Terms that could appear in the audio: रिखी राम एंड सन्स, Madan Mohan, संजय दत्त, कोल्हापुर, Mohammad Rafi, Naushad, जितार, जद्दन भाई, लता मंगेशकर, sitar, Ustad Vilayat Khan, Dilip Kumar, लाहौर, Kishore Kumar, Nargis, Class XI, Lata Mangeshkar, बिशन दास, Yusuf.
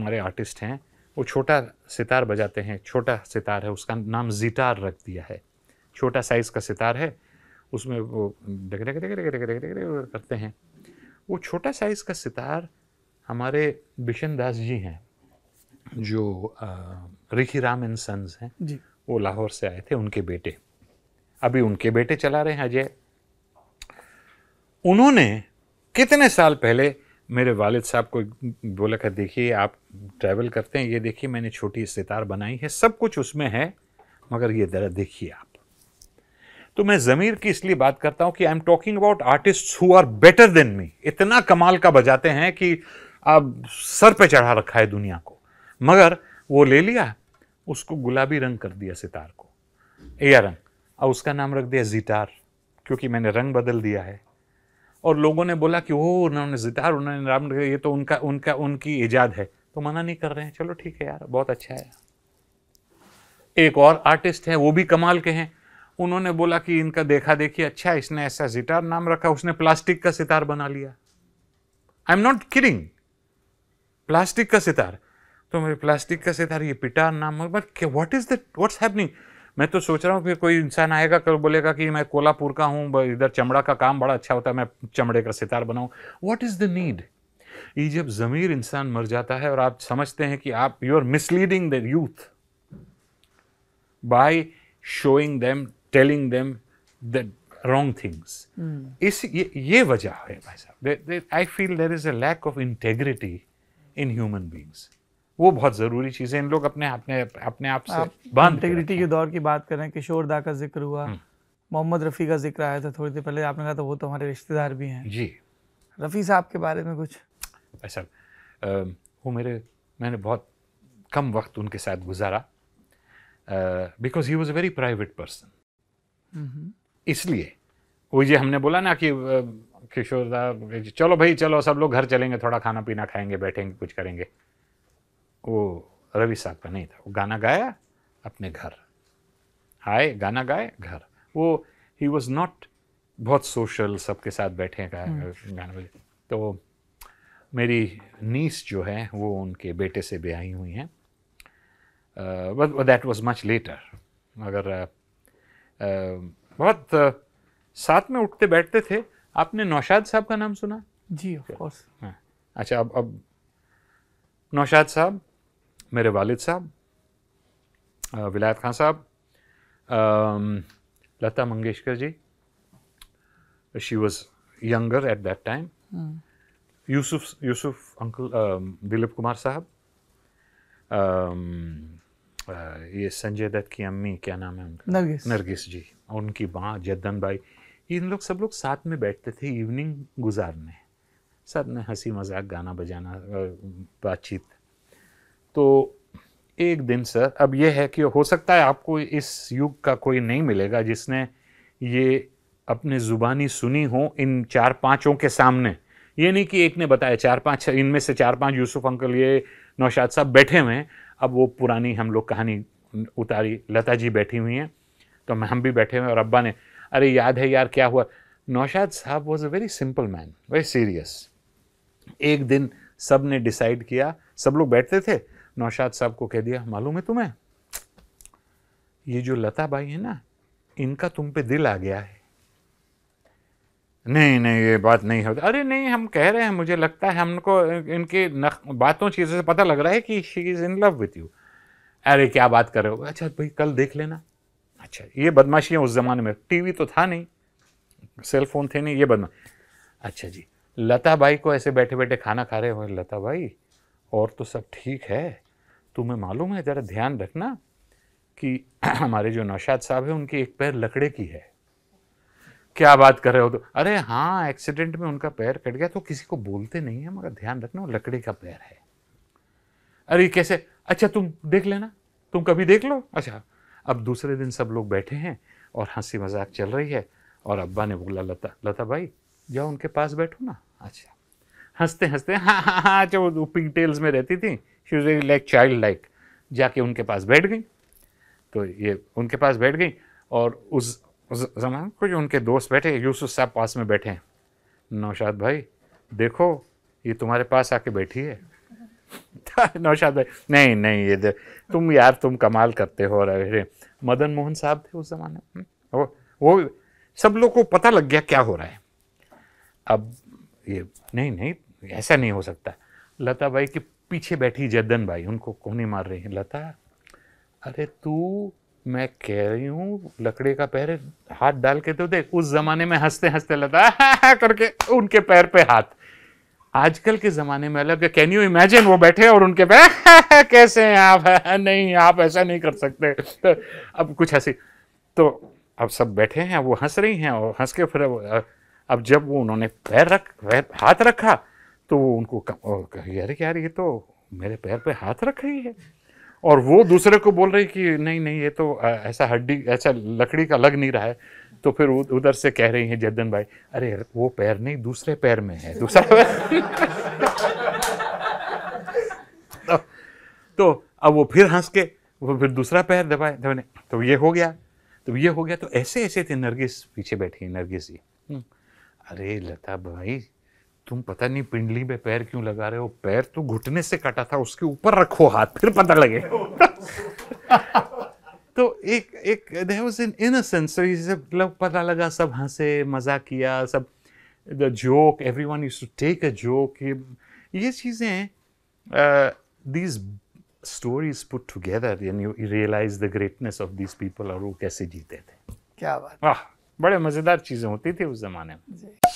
हमारे आर्टिस्ट हैं, वो छोटा सितार बजाते हैं, छोटा सितार है, उसका नाम जितार रख दिया है, छोटा साइज़ का सितार है, उसमें वो डग डग डग डग डग डग करते हैं। वो छोटा साइज़ का सितार हमारे बिशन दास जी हैं जो रिखी राम एंड सन्स हैं, वो लाहौर से आए थे, उनके बेटे, अभी उनके बेटे चला रहे हैं अजय। उन्होंने कितने साल पहले मेरे वालिद साहब को बोला कर देखिए आप ट्रैवल करते हैं, ये देखिए मैंने छोटी सितार बनाई है, सब कुछ उसमें है, मगर ये ज़रा देखिए आप। तो मैं ज़मीर की इसलिए बात करता हूँ कि I am talking about artists who are better than me, इतना कमाल का बजाते हैं कि आप सर पे चढ़ा रखा है दुनिया को, मगर वो ले लिया, उसको गुलाबी रंग कर दिया सितार को, एयर रंग, और उसका नाम रख दिया जितार, क्योंकि मैंने रंग बदल दिया है। और लोगों ने बोला कि वो उन्होंने जितार, उन्होंने राम, ये तो उनका उनका उनकी इजाद है, तो मना नहीं कर रहे हैं, चलो ठीक है यार, बहुत अच्छा है। एक और आर्टिस्ट हैं, वो भी कमाल के हैं, उन्होंने बोला कि इनका देखा देखिए, अच्छा इसने ऐसा जितार नाम रखा, उसने प्लास्टिक का सितार बना लिया। I am not kidding, plastic का सितार। तो मेरे प्लास्टिक का सितार, ये पिटार नाम, but what is that, what's happening. मैं तो सोच रहा हूँ फिर कोई इंसान आएगा, कल बोलेगा कि मैं कोल्हापुर का हूँ, इधर चमड़ा का काम बड़ा अच्छा होता है, मैं चमड़े का सितार बनाऊँ। What is the need. ये जब ज़मीर इंसान मर जाता है और आप समझते हैं कि आप, you are misleading the youth by showing them, telling them the wrong things. इस ये वजह है भाई साहब, I feel there is a lack of integrity in human beings. वो बहुत ज़रूरी चीज़ें इन लोग अपने आप से बांध। इंटेग्रिटी के दौर की बात करें, किशोर दा का जिक्र हुआ, मोहम्मद रफ़ी का जिक्र आया था थोड़ी देर पहले, आपने कहा था वो तो हमारे रिश्तेदार भी हैं जी। रफ़ी साहब के बारे में कुछ। सर वो मैंने बहुत कम वक्त उनके साथ गुजारा, because he was a very private person. इसलिए वो ये हमने बोला ना कि किशोर दा चलो भाई चलो सब लोग घर चलेंगे, थोड़ा खाना पीना खाएंगे, बैठेंगे, कुछ करेंगे, वो रवि साहब का नहीं था। वो गाना गाया अपने घर आए, गाना गाए घर, वो ही वॉज नॉट बहुत सोशल, सबके साथ बैठे गाए गाना बजे। तो मेरी नीस जो है वो उनके बेटे से ब्याही हुई हैं, but that was much later. मगर बहुत साथ में उठते बैठते थे। आपने नौशाद साहब का नाम सुना जी? Of course. हाँ अच्छा, अब नौशाद साहब मेरे वालिद साहब, विलायत खान साहब, लता मंगेशकर ji, she was younger at that time, Yusuf uncle, Dilip Kumar साहब, ये संजय दत्त की अम्मी, क्या नाम है उनका, नरगिस जी, और उनकी माँ जद्दन भाई, इन लोग सब लोग साथ में बैठते थे इवनिंग गुजारने, साथ में हंसी मजाक, गाना बजाना, बातचीत। तो एक दिन सर, अब यह है कि हो सकता है आपको इस युग का कोई नहीं मिलेगा जिसने ये अपने ज़ुबानी सुनी हो इन चार पांचों के सामने। ये नहीं कि एक ने बताया, चार पांच, इनमें से चार पांच, यूसुफ अंकल, ये नौशाद साहब बैठे हुए हैं। अब वो पुरानी हम लोग कहानी उतारी, लता जी बैठी हुई हैं, तो हम भी बैठे हुए हैं, और अब्बा ने, अरे याद है यार क्या हुआ। नौशाद साहब was a very simple man, very serious. एक दिन सब ने डिसाइड किया, सब लोग बैठते थे, नौशाद साहब को कह दिया, मालूम है तुम्हें ये जो लता बाई है ना, इनका तुम पे दिल आ गया है। नहीं नहीं ये बात नहीं होती। अरे नहीं हम कह रहे हैं, मुझे लगता है हमको इनके बातों चीज़ों से पता लग रहा है कि she is in love with you. अरे क्या बात कर रहे हो। अच्छा भाई कल देख लेना। अच्छा ये बदमाशियाँ उस ज़माने में, टीवी तो था नहीं, सेलफोन थे नहीं, ये बदमाश। अच्छा जी, लता बाई को ऐसे बैठे बैठे खाना खा रहे हो, लता बाई और तो सब ठीक है, तुम्हें मालूम है ज़रा ध्यान रखना कि हमारे जो नौशाद साहब हैं उनकी एक पैर लकड़े की है। क्या बात कर रहे हो। तो अरे हाँ एक्सीडेंट में उनका पैर कट गया, तो किसी को बोलते नहीं है, मगर ध्यान रखना वो लकड़े का पैर है। अरे कैसे, अच्छा तुम देख लेना, तुम कभी देख लो। अच्छा अब दूसरे दिन सब लोग बैठे हैं और हंसी मजाक चल रही है, और अब्बा ने बोला, लता भाई जाओ उनके पास बैठो ना। अच्छा हंसते हंसते, हाँ हाँ हाँ, अच्छा वो पिंक टेल्स में रहती थी, she was very like child like, जाके उनके पास बैठ गई। तो ये उनके पास बैठ गई, और उस जमाने को जो उनके दोस्त बैठे, यूसुफ साहब पास में बैठे हैं, नौशाद भाई देखो ये तुम्हारे पास आके बैठी है। नौशाद भाई नहीं नहीं ये तुम यार तुम कमाल करते हो। अरे मदन मोहन साहब थे उस जमाने में, वो सब लोग को पता लग गया क्या हो रहा है। अब ये नहीं नहीं ऐसा नहीं हो सकता। लता भाई के पीछे बैठी जद्दन भाई उनको कोहनी मार रही है, लता अरे तू, मैं कह रही हूँ लकड़े का पैर हाथ डाल के तो देख। उस जमाने में हंसते हंसते लता करके उनके पैर पे हाथ, आजकल के जमाने में अलग। कैन यू इमेजिन, वो बैठे और उनके पैर कैसे हैं आप, नहीं आप ऐसा नहीं कर सकते। तो अब कुछ ऐसी, तो अब सब बैठे हैं वो हंस रही हैं और हंस के फिर अब जब वो उन्होंने हाथ रखा तो वो उनको यार यार ये तो मेरे पैर पे हाथ रख रही है, और वो दूसरे को बोल रही कि नहीं नहीं ये तो ऐसा हड्डी ऐसा लकड़ी का लग नहीं रहा है। तो फिर उधर से कह रही हैं जद्दन भाई अरे वो पैर नहीं दूसरे पैर में है, दूसरा पैर। तो अब वो फिर हंस के वो फिर दूसरा पैर दबाए। तो ये हो गया, तो ये हो गया। तो ऐसे ऐसे थे। नरगिस पीछे बैठी है, नरगिस जी अरे लता भाई तुम पता नहीं पिंडली में पैर क्यों लगा रहे हो, पैर तो घुटने से काटा था, उसके ऊपर रखो हाथ फिर पता लगे। तो एक एक there was an innocence, so मतलब पता लगा, सब हंसे मजाक किया, सब the joke, everyone used to take a joke। ये चीज़ें these stories put together and you realize the greatness of these people और वो कैसे जीते थे। क्या बात, वाह बड़े मज़ेदार चीज़ें होती थी उस ज़माने में।